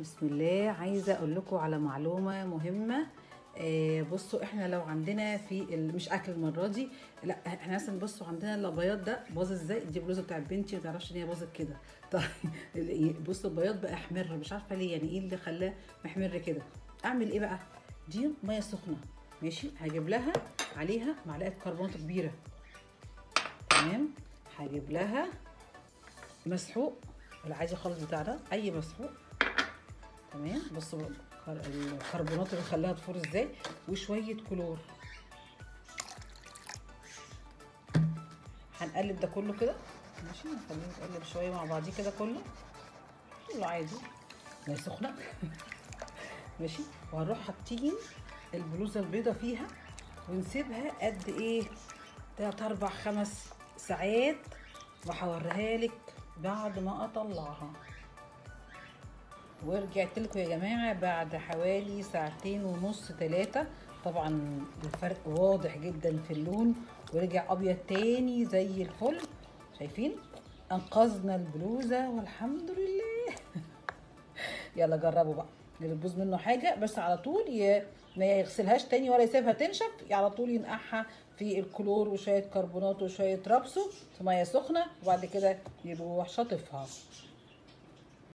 بسم الله. عايزه اقول لكم على معلومه مهمه. بصوا احنا لو عندنا في مش اكل المره دي، لا احنا مثلا بصوا عندنا الابيض ده باظ ازاي. دي بلوزه بتاعت بنتي ما تعرفش ان هي باظت كده. طيب بصوا البياض بقى احمر، مش عارفه ليه، يعني ايه اللي خلاه محمر كده؟ اعمل ايه بقى؟ دي ميه سخنه ماشي، هجيب لها عليها معلقه كربونات كبيره، تمام؟ هجيب لها مسحوق العادي خالص بتاعنا، اي مسحوق، تمام؟ بصوا الكربونات اللي خلاها تفور ازاي، وشويه كلور. هنقلب ده كله كده ماشي، نخليه يتقلب شويه مع بعضيه كده، كله عادي ميه سخنه ماشي. وهنروح حاطين البلوزه البيضه فيها ونسيبها قد ايه؟ 3 4 5 ساعات، وهوريها لك بعد ما اطلعها. ورجعت لكم يا جماعه بعد حوالي 2 ساعتين ونص 3، طبعا الفرق واضح جدا في اللون، ورجع ابيض تاني زي الفل. شايفين؟ انقذنا البلوزه والحمد لله. يلا جربوا بقى، اللي بيبوظ منه حاجه بس على طول ما يغسلهاش تاني ولا يسيبها تنشف، على طول ينقعها في الكلور وشويه كربونات وشويه رابسو في ميه سخنه، وبعد كده يروح شاطفها.